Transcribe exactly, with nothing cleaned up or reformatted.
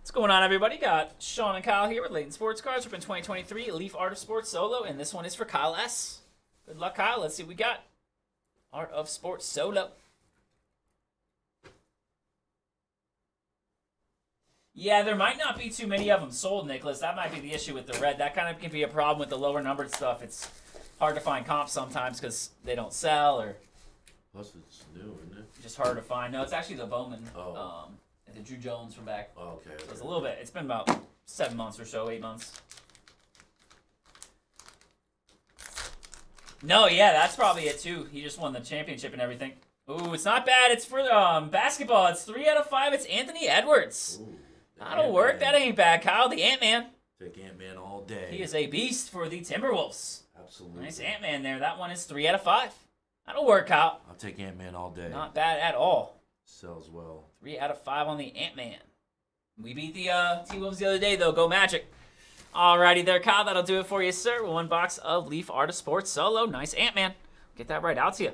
What's going on, everybody? Got Sean and Kyle here with Layton Sports Cards. We're in twenty twenty-three Leaf Art of Sports Solo, and this one is for Kyle S. Good luck, Kyle. Let's see what we got. Art of Sports Solo. Yeah, there might not be too many of them sold, Nicholas. That might be the issue with the red. That kind of can be a problem with the lower numbered stuff. It's hard to find comps sometimes because they don't sell, or... Plus it's new, isn't it? Just hard to find. No, it's actually the Bowman... Oh. Um, the Drew Jones from back. Oh, okay. So it's a little bit. It's been about seven months or so, eight months. No, yeah, that's probably it too. He just won the championship and everything. Ooh, it's not bad. It's for um basketball. It's three out of five. It's Anthony Edwards. Ooh, that'll work. That ain't bad, Kyle. The Ant-Man. Take Ant-Man all day. He is a beast for the Timberwolves. Absolutely. Nice Ant-Man there. That one is three out of five. That'll work, Kyle. I'll take Ant-Man all day. Not bad at all. Sells well. Three out of five on the Ant-Man. We beat the uh, T-Wolves the other day, though. Go Magic. Alrighty there, Kyle. That'll do it for you, sir. One box of Leaf Art of Sports Solo. Nice Ant-Man. Get that right out to you.